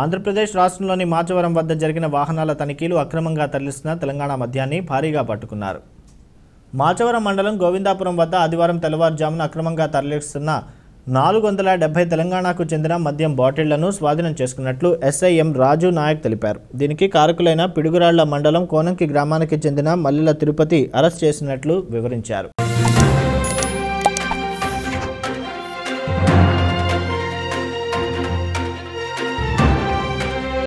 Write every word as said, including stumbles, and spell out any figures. ఆంధ్రప్రదేశ్ రాష్ట్రంలోని మాచవరం వద్ద జరిగిన వాహనాల తనిఖీలు అక్రమంగా తరలిస్తున్న తెలంగాణ మద్యాన్ని భారీగా పట్టుకున్నారు. మాచవరం మండలం గోవిందాపురం వద్ద ఆదివారం తెల్లవారుజామున అక్రమంగా తరలిస్తున్న నాలుగు వందల డెబ్బై తెలంగాణకు చెందిన మద్యం బాటిళ్లను స్వాధీనం చేసుకున్నట్లు ఎస్ఐఎం రాజు నాయక్ తెలిపారు. దీనికి కారకులైన పిడుగురాళ్ల మండలం కోనంకి గ్రామానికి చెందిన మల్లెల తిరుపతి అరెస్ట్ చేసినట్లు వివరించారు.